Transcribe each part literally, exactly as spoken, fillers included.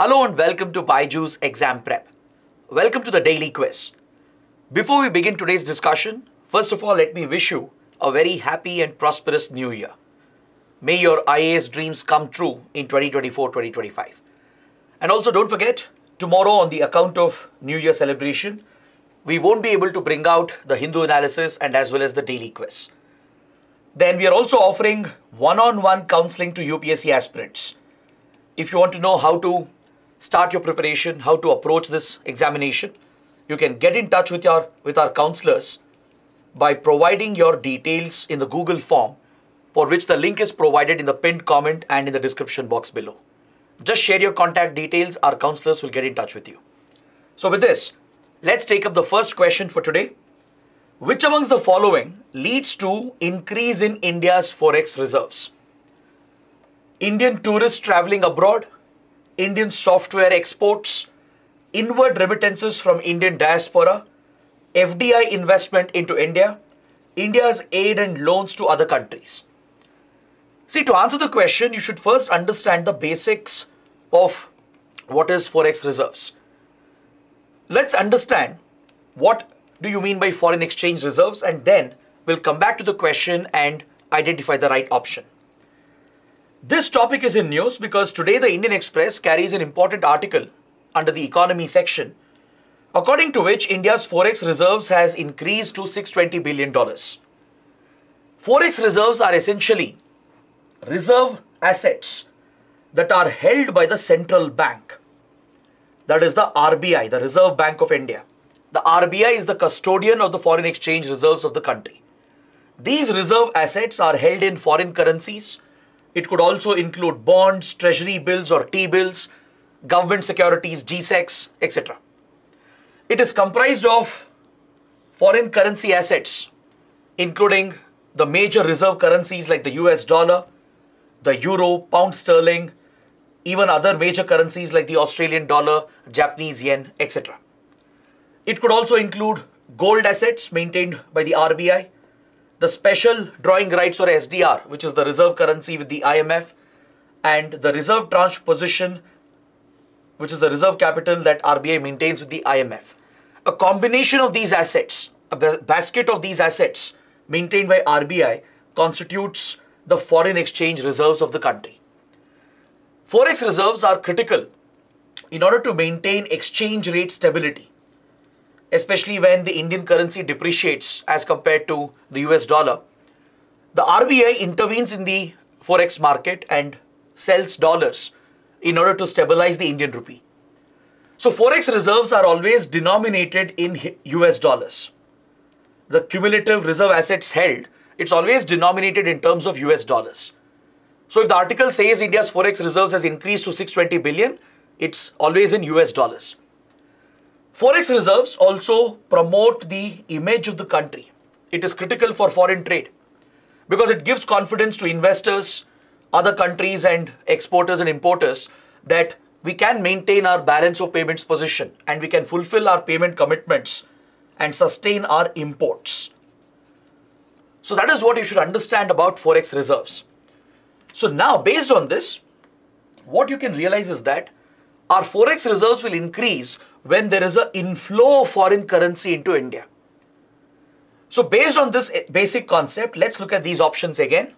Hello and welcome to BYJU'S Exam Prep. Welcome to the daily quiz. Before we begin today's discussion, first of all, let me wish you a very happy and prosperous new year. May your I A S dreams come true in twenty twenty-four twenty twenty-five. And also don't forget, tomorrow on the account of New Year celebration, we won't be able to bring out the Hindu analysis and as well as the daily quiz. Then we are also offering one-on-one counseling to U P S C aspirants. If you want to know how to start your preparation, how to approach this examination, you can get in touch with your with our counselors by providing your details in the Google form, for which the link is provided in the pinned comment and in the description box below. Just share your contact details, our counselors will get in touch with you. So with this, let's take up the first question for today. Which amongst the following leads to increase in India's forex reserves? Indian tourists traveling abroad, Indian software exports, inward remittances from Indian diaspora, F D I investment into India, India's aid and loans to other countries. See, to answer the question, you should first understand the basics of what is forex reserves. Let's understand what do you mean by foreign exchange reserves, and then we'll come back to the question and identify the right option. This topic is in news because today the Indian Express carries an important article under the economy section, according to which India's forex reserves has increased to six hundred twenty billion dollars. Forex reserves are essentially reserve assets that are held by the central bank, that is the R B I, the Reserve Bank of India. The R B I is the custodian of the foreign exchange reserves of the country. These reserve assets are held in foreign currencies. It could also include bonds, treasury bills or T-bills, government securities, G SECs, et cetera. It is comprised of foreign currency assets, including the major reserve currencies like the U S dollar, the euro, pound sterling, even other major currencies like the Australian dollar, Japanese yen, et cetera. It could also include gold assets maintained by the R B I, the special drawing rights or S D R, which is the reserve currency with the I M F, and the reserve tranche position, which is the reserve capital that R B I maintains with the I M F. A combination of these assets, a basket of these assets maintained by R B I, constitutes the foreign exchange reserves of the country. Forex reserves are critical in order to maintain exchange rate stability, especially when the Indian currency depreciates as compared to the U S dollar. The R B I intervenes in the forex market and sells dollars in order to stabilize the Indian rupee. So forex reserves are always denominated in U S dollars. The cumulative reserve assets held, it's always denominated in terms of U S dollars. So if the article says India's forex reserves has increased to six hundred twenty billion, it's always in U S dollars. Forex reserves also promote the image of the country. It is critical for foreign trade because it gives confidence to investors, other countries and exporters and importers that we can maintain our balance of payments position and we can fulfill our payment commitments and sustain our imports. So that is what you should understand about forex reserves. So now based on this, what you can realize is that our forex reserves will increase when there is an inflow of foreign currency into India. So based on this basic concept, let's look at these options again.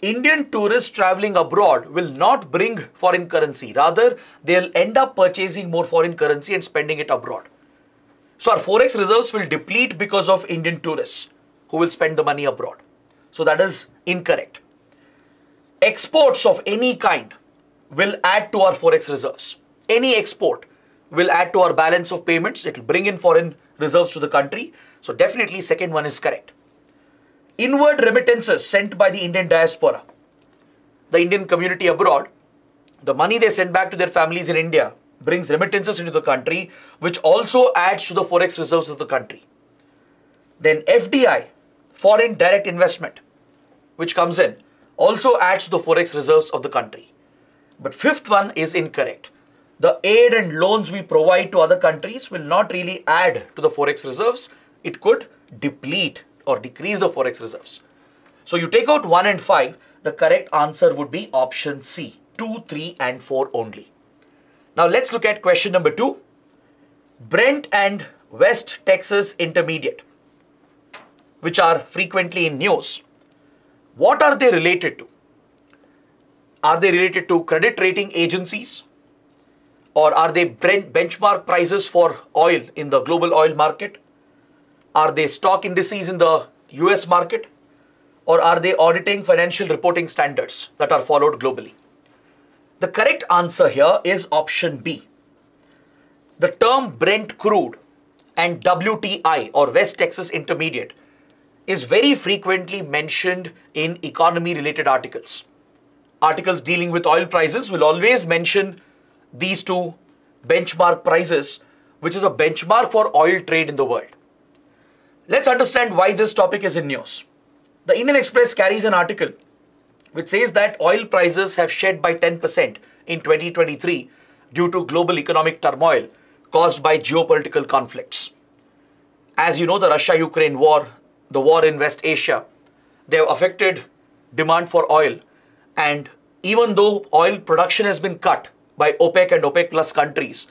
Indian tourists traveling abroad will not bring foreign currency. Rather, they'll end up purchasing more foreign currency and spending it abroad. So our forex reserves will deplete because of Indian tourists who will spend the money abroad. So that is incorrect. Exports of any kind will add to our forex reserves. Any export will add to our balance of payments. It will bring in foreign reserves to the country. So definitely second one is correct. Inward remittances sent by the Indian diaspora, the Indian community abroad, the money they send back to their families in India brings remittances into the country, which also adds to the forex reserves of the country. Then F D I, foreign direct investment, which comes in, also adds to the forex reserves of the country. But fifth one is incorrect. The aid and loans we provide to other countries will not really add to the forex reserves. It could deplete or decrease the forex reserves. So you take out one and five, the correct answer would be option C, two, three and four only. Now let's look at question number two. Brent and West Texas Intermediate, which are frequently in news, what are they related to? Are they related to credit rating agencies, or are they benchmark prices for oil in the global oil market? Are they stock indices in the U S market, or are they auditing financial reporting standards that are followed globally? The correct answer here is option B. The term Brent crude and W T I or West Texas Intermediate is very frequently mentioned in economy related articles. Articles dealing with oil prices will always mention these two benchmark prices, which is a benchmark for oil trade in the world. Let's understand why this topic is in news. The Indian Express carries an article which says that oil prices have shed by ten percent in twenty twenty-three due to global economic turmoil caused by geopolitical conflicts. As you know, the Russia-Ukraine war, the war in West Asia, they have affected demand for oil. And even though oil production has been cut by OPEC and OPEC plus countries,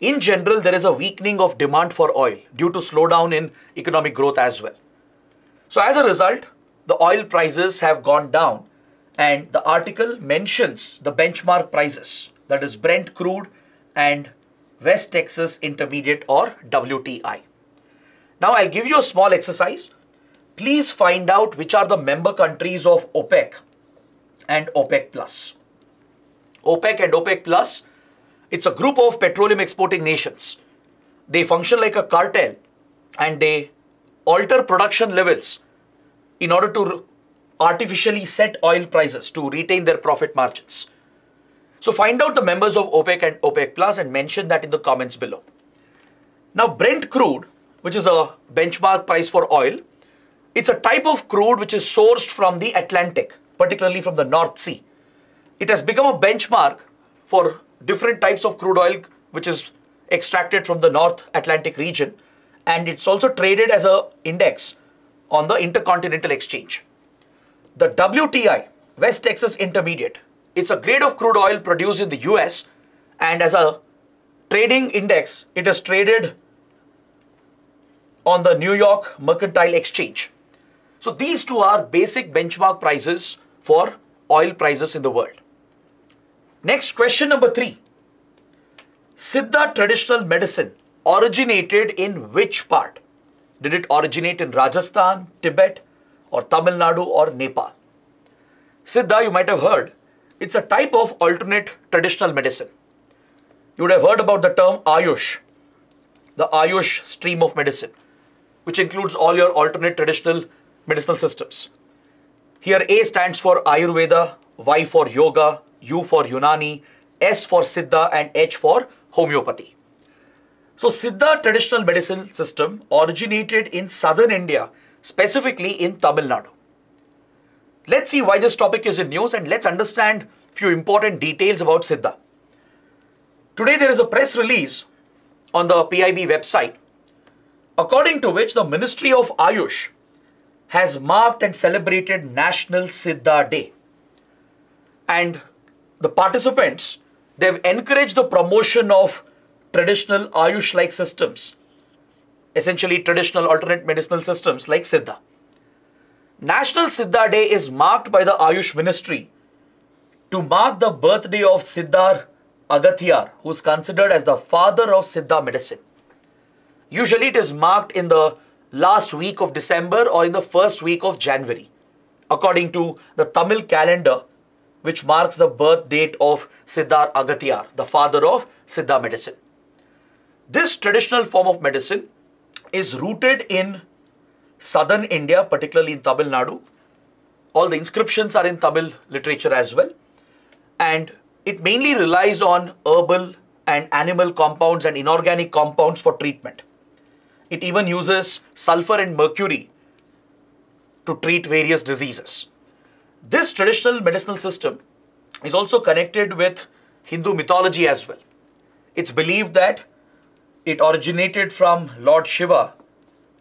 in general, there is a weakening of demand for oil due to slowdown in economic growth as well. So as a result, the oil prices have gone down, and the article mentions the benchmark prices, that is Brent crude and West Texas Intermediate or W T I. Now I'll give you a small exercise. Please find out which are the member countries of OPEC and OPEC plus. OPEC and OPEC plus, it's a group of petroleum exporting nations. They function like a cartel and they alter production levels in order to artificially set oil prices to retain their profit margins. So find out the members of OPEC and OPEC Plus and mention that in the comments below. Now Brent crude, which is a benchmark price for oil, it's a type of crude which is sourced from the Atlantic, particularly from the North Sea. It has become a benchmark for different types of crude oil which is extracted from the North Atlantic region, and it's also traded as an index on the Intercontinental Exchange. The W T I, West Texas Intermediate, it's a grade of crude oil produced in the U S, and as a trading index, it is traded on the New York Mercantile Exchange. So these two are basic benchmark prices for oil prices in the world. Next, question number three. Siddha traditional medicine originated in which part? Did it originate in Rajasthan, Tibet, or Tamil Nadu, or Nepal? Siddha, you might have heard, it's a type of alternate traditional medicine. You would have heard about the term Ayush, the Ayush stream of medicine, which includes all your alternate traditional medicinal systems. Here, A stands for Ayurveda, Y for Yoga, U for Yunani, S for Siddha, and H for homeopathy. So Siddha traditional medicine system originated in southern India, specifically in Tamil Nadu. Let's see why this topic is in news, and let's understand few important details about Siddha. Today there is a press release on the P I B website, according to which the Ministry of Ayush has marked and celebrated National Siddha Day. And the participants, they've encouraged the promotion of traditional Ayush-like systems, essentially traditional alternate medicinal systems like Siddha. National Siddha Day is marked by the Ayush Ministry to mark the birthday of Siddhar Agathiyar, who is considered as the father of Siddha medicine. Usually it is marked in the last week of December or in the first week of January, according to the Tamil calendar, which marks the birth date of Siddhar Agathiyar, the father of Siddha medicine. This traditional form of medicine is rooted in southern India, particularly in Tamil Nadu. All the inscriptions are in Tamil literature as well. And it mainly relies on herbal and animal compounds and inorganic compounds for treatment. It even uses sulfur and mercury to treat various diseases. This traditional medicinal system is also connected with Hindu mythology as well. It's believed that it originated from Lord Shiva,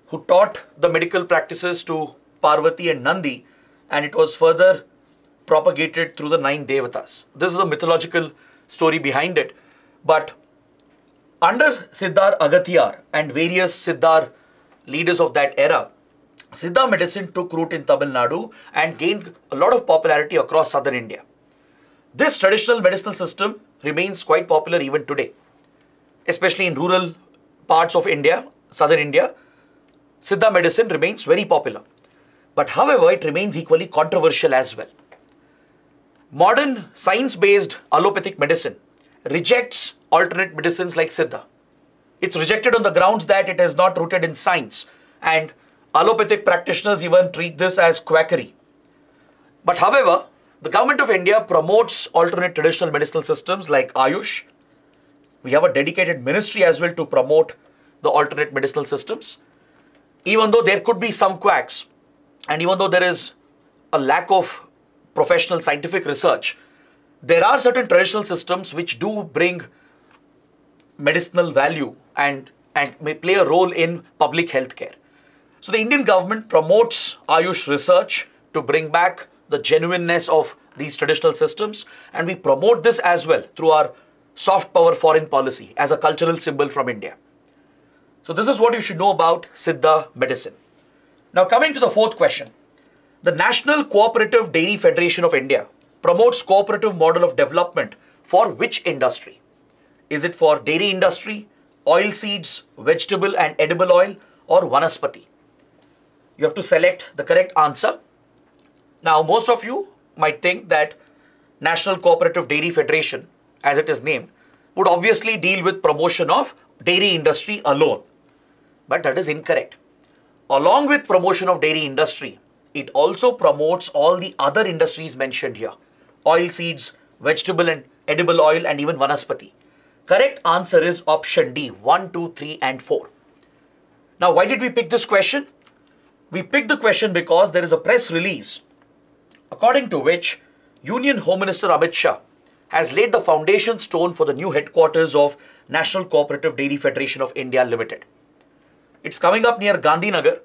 who taught the medical practices to Parvati and Nandi, and it was further propagated through the nine devatas. This is the mythological story behind it. But under Siddhar Agathiyar and various Siddhar leaders of that era, Siddha medicine took root in Tamil Nadu and gained a lot of popularity across southern India. This traditional medicinal system remains quite popular even today, especially in rural parts of India, southern India. Siddha medicine remains very popular. But however, it remains equally controversial as well. Modern science-based allopathic medicine rejects alternate medicines like Siddha. It's rejected on the grounds that it is not rooted in science, and allopathic practitioners even treat this as quackery. But however, the government of India promotes alternate traditional medicinal systems like Ayush. We have a dedicated ministry as well to promote the alternate medicinal systems. Even though there could be some quacks, and even though there is a lack of professional scientific research, there are certain traditional systems which do bring medicinal value and, and may play a role in public health care. So the Indian government promotes Ayush research to bring back the genuineness of these traditional systems, and we promote this as well through our soft power foreign policy as a cultural symbol from India. So this is what you should know about Siddha medicine. Now coming to the fourth question, the National Cooperative Dairy Federation of India promotes cooperative model of development for which industry? Is it for dairy industry, oil seeds, vegetable and edible oil, or vanaspati? You have to select the correct answer. Now, most of you might think that National Cooperative Dairy Federation, as it is named, would obviously deal with promotion of dairy industry alone. But that is incorrect. Along with promotion of dairy industry, it also promotes all the other industries mentioned here. Oil seeds, vegetable and edible oil, and even vanaspati. Correct answer is option D, one, two, three and four. Now, why did we pick this question? We picked the question because there is a press release according to which Union Home Minister Amit Shah has laid the foundation stone for the new headquarters of National Cooperative Dairy Federation of India Limited. It's coming up near Gandhinagar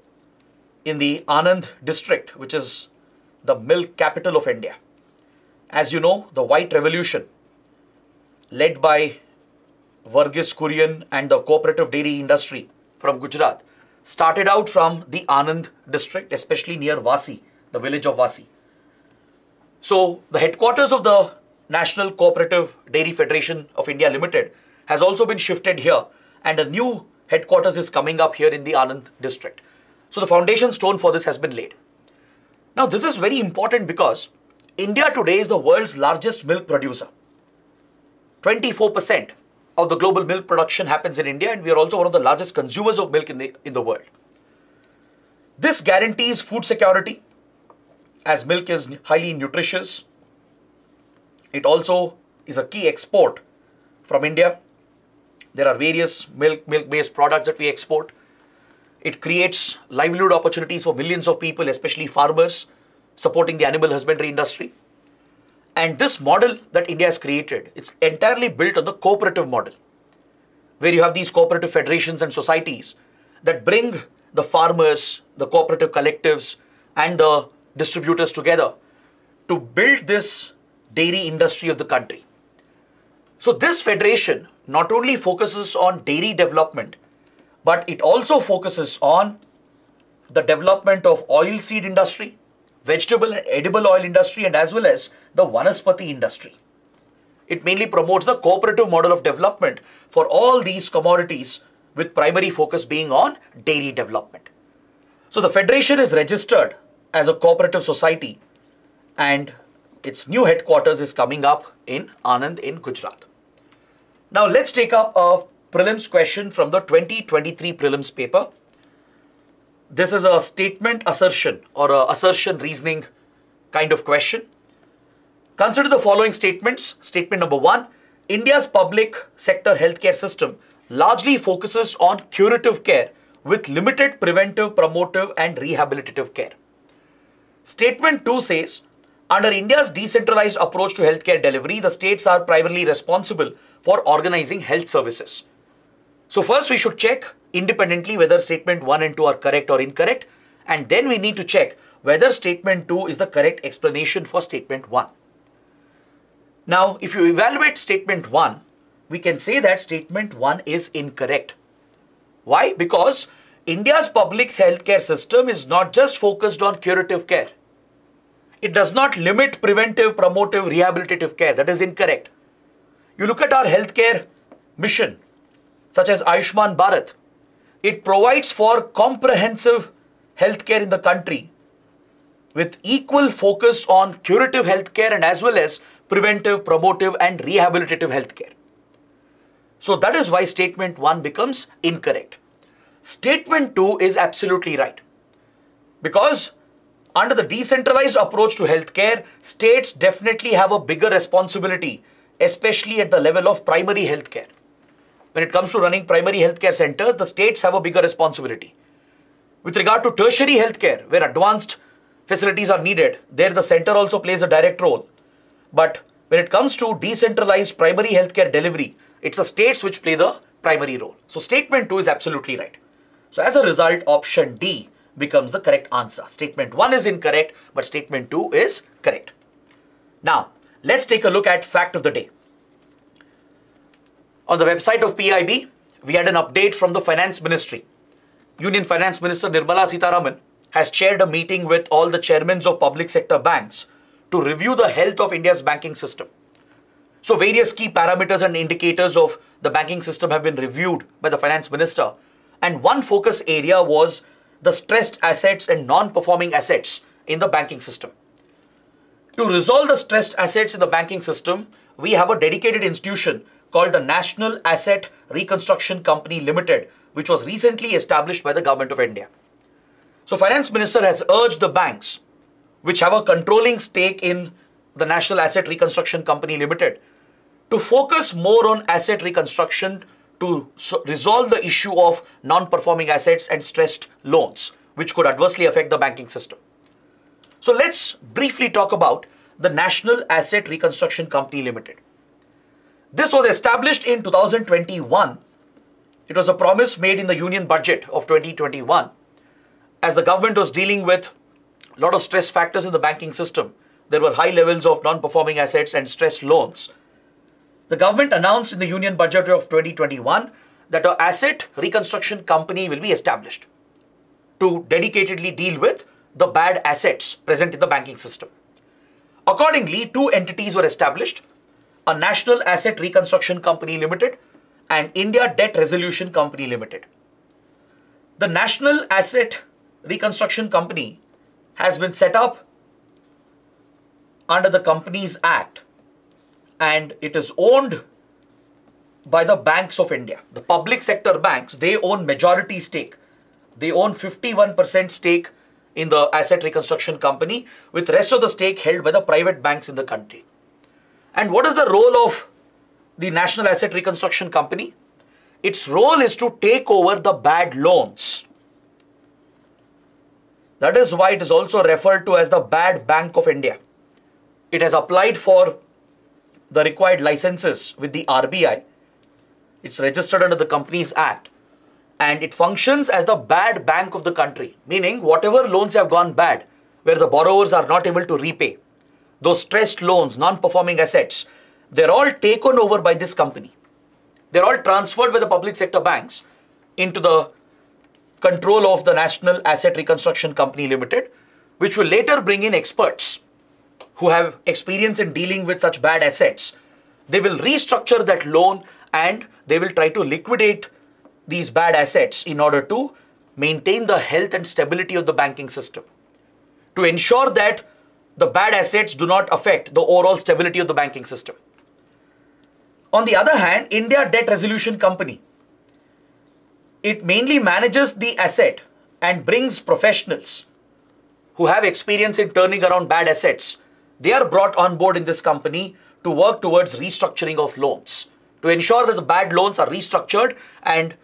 in the Anand district, which is the milk capital of India. As you know, the White Revolution led by Verghese Kurien and the cooperative dairy industry from Gujarat started out from the Anand district, especially near Vasi, the village of Vasi. So the headquarters of the National Cooperative Dairy Federation of India Limited has also been shifted here, and a new headquarters is coming up here in the Anand district. So the foundation stone for this has been laid. Now this is very important because India today is the world's largest milk producer. twenty-four percent of the global milk production happens in India, and we are also one of the largest consumers of milk in the, in the world. This guarantees food security, as milk is highly nutritious. It also is a key export from India. There are various milk, milk-based products that we export. It creates livelihood opportunities for millions of people, especially farmers, supporting the animal husbandry industry. And this model that India has created, it's entirely built on the cooperative model, where you have these cooperative federations and societies that bring the farmers, the cooperative collectives, and the distributors together to build this dairy industry of the country. So this federation not only focuses on dairy development, but it also focuses on the development of oil seed industry, vegetable and edible oil industry, and as well as the vanaspati industry. It mainly promotes the cooperative model of development for all these commodities, with primary focus being on dairy development. So the federation is registered as a cooperative society, and its new headquarters is coming up in Anand in Gujarat. Now let's take up a prelims question from the twenty twenty-three prelims paper. This is a statement assertion or a assertion reasoning kind of question. Consider the following statements. Statement number one, India's public sector healthcare system largely focuses on curative care with limited preventive, promotive and rehabilitative care. Statement two says, under India's decentralized approach to healthcare delivery, the states are primarily responsible for organizing health services. So first we should check independently whether statement one and two are correct or incorrect, and then we need to check whether statement two is the correct explanation for statement one. Now if you evaluate statement one, we can say that statement one is incorrect. Why? Because India's public healthcare system is not just focused on curative care. It does not limit preventive, promotive, rehabilitative care. That is incorrect. You look at our healthcare mission, such as Ayushman Bharat, it provides for comprehensive healthcare in the country with equal focus on curative healthcare and as well as preventive, promotive and rehabilitative healthcare. So that is why statement one becomes incorrect. Statement two is absolutely right, because under the decentralized approach to healthcare, states definitely have a bigger responsibility, especially at the level of primary healthcare. When it comes to running primary healthcare centers, the states have a bigger responsibility. With regard to tertiary healthcare, where advanced facilities are needed, there the center also plays a direct role. But when it comes to decentralized primary healthcare delivery, it's the states which play the primary role. So statement two is absolutely right. So as a result, option D becomes the correct answer. Statement one is incorrect, but statement two is correct. Now, let's take a look at fact of the day. On the website of P I B, we had an update from the Finance Ministry. Union Finance Minister Nirmala Sitharaman has chaired a meeting with all the chairmen of public sector banks to review the health of India's banking system. So various key parameters and indicators of the banking system have been reviewed by the Finance Minister. And one focus area was the stressed assets and non-performing assets in the banking system. To resolve the stressed assets in the banking system, we have a dedicated institution called the National Asset Reconstruction Company Limited, which was recently established by the Government of India. So Finance Minister has urged the banks which have a controlling stake in the National Asset Reconstruction Company Limited to focus more on asset reconstruction to so resolve the issue of non-performing assets and stressed loans, which could adversely affect the banking system. So let's briefly talk about the National Asset Reconstruction Company Limited. This was established in two thousand twenty-one. It was a promise made in the Union Budget of twenty twenty-one. As the government was dealing with a lot of stress factors in the banking system, there were high levels of non-performing assets and stressed loans. The government announced in the Union Budget of twenty twenty-one that an asset reconstruction company will be established to dedicatedly deal with the bad assets present in the banking system. Accordingly, two entities were established, a National Asset Reconstruction Company Limited and India Debt Resolution Company Limited. The National Asset Reconstruction Company has been set up under the Companies Act, and it is owned by the banks of India. The public sector banks, they own majority stake. They own fifty-one percent stake in the Asset Reconstruction Company, with rest of the stake held by the private banks in the country. And what is the role of the National Asset Reconstruction Company? Its role is to take over the bad loans. That is why it is also referred to as the Bad Bank of India. It has applied for the required licenses with the R B I. It's registered under the Companies Act and it functions as the bad bank of the country, meaning whatever loans have gone bad, where the borrowers are not able to repay, those stressed loans, non-performing assets, they're all taken over by this company. They're all transferred by the public sector banks into the control of the National Asset Reconstruction Company Limited, which will later bring in experts who have experience in dealing with such bad assets. They will restructure that loan and they will try to liquidate these bad assets in order to maintain the health and stability of the banking system, to ensure that the bad assets do not affect the overall stability of the banking system. On the other hand, India Debt Resolution Company, it mainly manages the asset and brings professionals who have experience in turning around bad assets. They are brought on board in this company to work towards restructuring of loans, to ensure that the bad loans are restructured and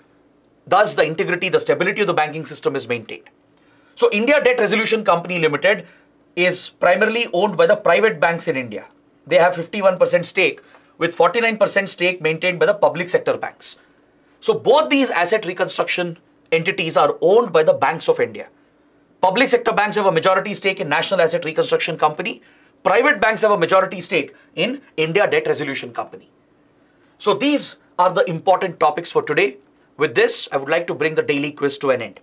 thus the integrity, the stability of the banking system is maintained. So India Debt Resolution Company Limited is primarily owned by the private banks in India. They have fifty-one percent stake with forty-nine percent stake maintained by the public sector banks. So both these asset reconstruction entities are owned by the banks of India. Public sector banks have a majority stake in National Asset Reconstruction Company. Private banks have a majority stake in India Debt Resolution Company. So these are the important topics for today. With this, I would like to bring the daily quiz to an end.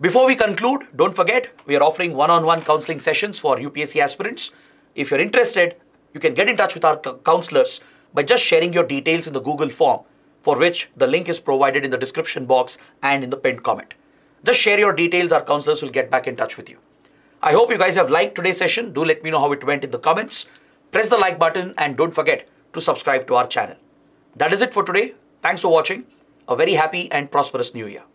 Before we conclude, don't forget, we are offering one-on-one counseling sessions for U P S C aspirants. If you're interested, you can get in touch with our counselors by just sharing your details in the Google form, for which the link is provided in the description box and in the pinned comment. Just share your details, our counselors will get back in touch with you. I hope you guys have liked today's session. Do let me know how it went in the comments. Press the like button and don't forget to subscribe to our channel. That is it for today. Thanks for watching. A very happy and prosperous new year.